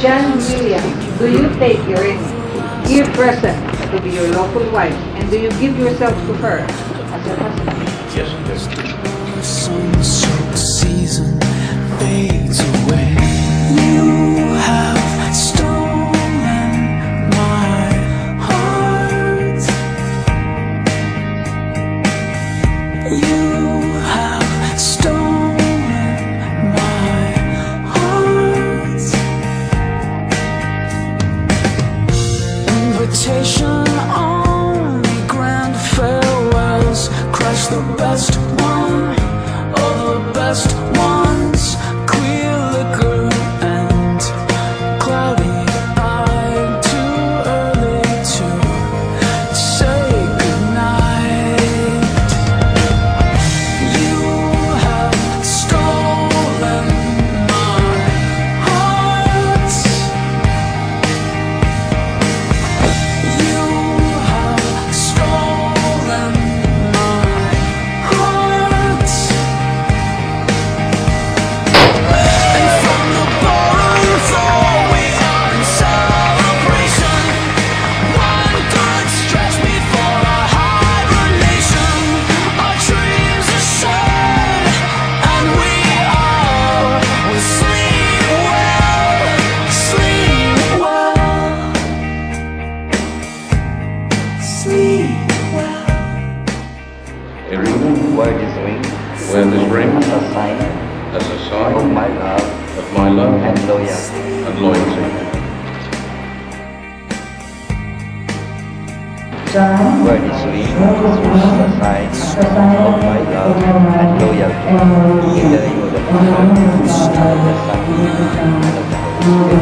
John William, do you take your dear person to be your lawful wife, and do you give yourself to her as your husband? Yes. Sunset season fades away. You have stolen my heart. You have stolen. Only grand farewells crush the best one of the best ones. Clear liquor and cloudy eye, too early to say goodnight. You have stolen my heart. A ribbon white is linked where this ring as a sign of my love and loyalty. John, where this ring is a sign of my love and loyalty. In the name of the Father, and the Son, and the Holy Spirit.